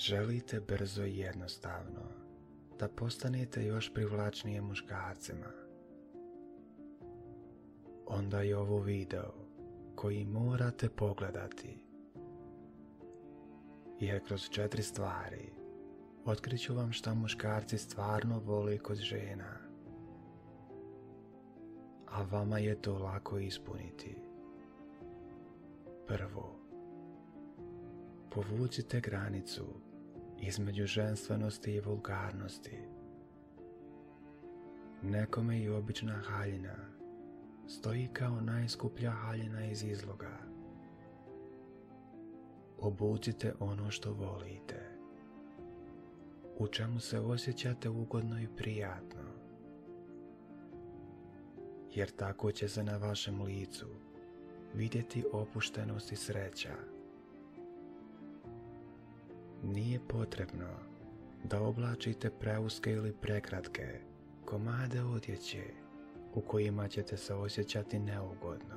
Želite brzo i jednostavno da postanete još privlačnije muškarcima. Onda je ovo video koji morate pogledati. Jer kroz 4 stvari otkriću vam šta muškarci stvarno vole kod žena. A vama je to lako ispuniti. Prvo, povucite granicu između ženstvenosti i vulgarnosti. Nekome i obična haljina stoji kao najskuplja haljina iz izloga. Obucite ono što volite, u čemu se osjećate ugodno i prijatno, jer tako će se na vašem licu vidjeti opuštenost i sreća. Nije potrebno da oblačite preuske ili prekratke komade odjeće u kojima ćete se osjećati neugodno,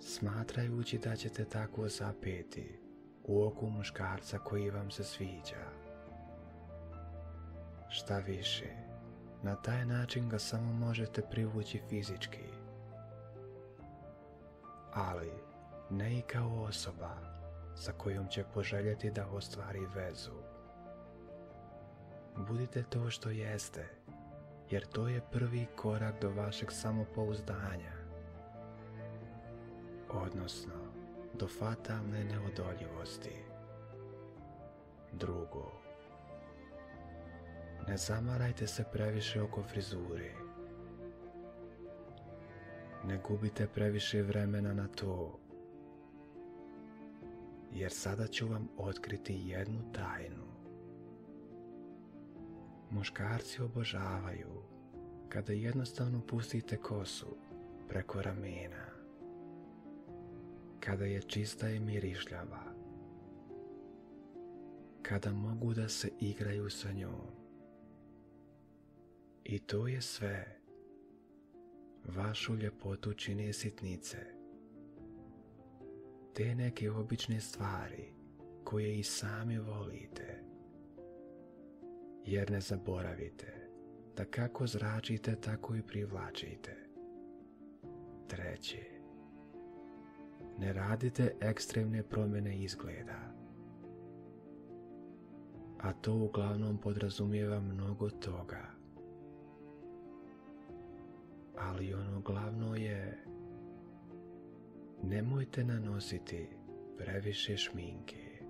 smatrajući da ćete tako zapeti u oku muškarca koji vam se sviđa. Šta više, na taj način ga samo možete privući fizički, ali ne i kao osoba sa kojom će poželjeti da ostvari vezu. Budite to što jeste, jer to je prvi korak do vašeg samopouzdanja, odnosno do fatalne neodoljivosti. Drugo, ne zamarajte se previše oko frizure. Ne gubite previše vremena na to, jer sada ću vam otkriti jednu tajnu. Muškarci obožavaju kada jednostavno pustite kosu preko ramena, kada je čista i mirišljava, kada mogu da se igraju sa njom. I to je sve. Vašu ljepotu čine sitnice, te neke obične stvari koje i sami volite. Jer ne zaboravite da kako zračite, tako i privlačite. Treće, ne radite ekstremne promjene izgleda. A to uglavnom podrazumijeva mnogo toga. Ali ono glavno je, nemojte nanositi previše šminke.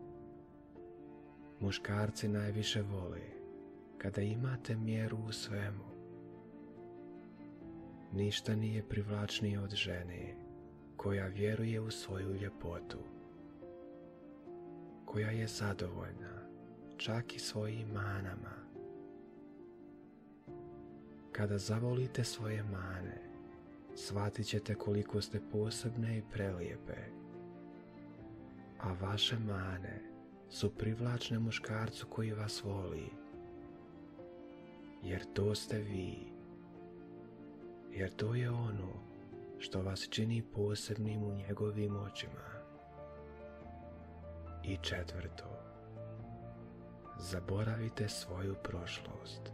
Muškarci najviše vole kada imate mjeru u svemu. Ništa nije privlačnije od žene koja vjeruje u svoju ljepotu, koja je zadovoljna čak i svojim manama. Kada zavolite svoje mane, shvatit ćete koliko ste posebne i prelijepe, a vaše mane su privlačne muškarcu koji vas voli, jer to ste vi, jer to je ono što vas čini posebnim u njegovim očima. I četvrto, zaboravite svoju prošlost,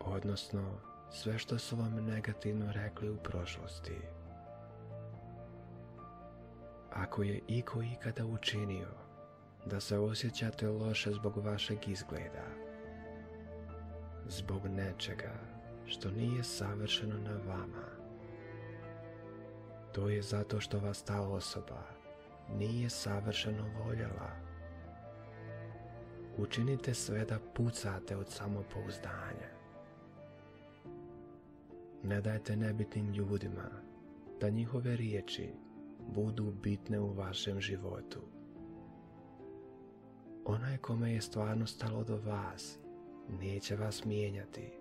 odnosno sve što su vam negativno rekli u prošlosti. Ako je iko ikada učinio da se osjećate loše zbog vašeg izgleda, zbog nečega što nije savršeno na vama, to je zato što vas ta osoba nije savršeno voljela. Učinite sve da pucate od samopouzdanja. Ne dajte nebitnim ljudima da njihove riječi budu bitne u vašem životu. Onaj kome je stvarno stalo do vas neće vas mijenjati.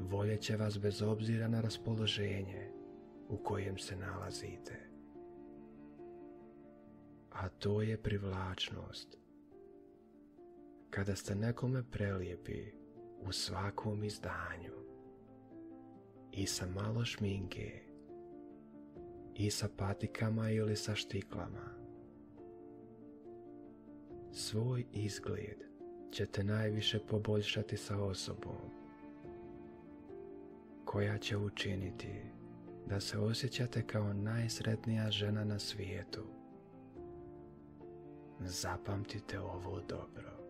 Voljeće vas bez obzira na raspoloženje u kojem se nalazite. A to je privlačnost. Kada ste nekome prelijepi u svakom izdanju, i sa malo šminke, i sa patikama ili sa štiklama, Svoj izgled ćete najviše poboljšati sa osobom koja će učiniti da se osjećate kao najsretnija žena na svijetu. Zapamtite ovo dobro.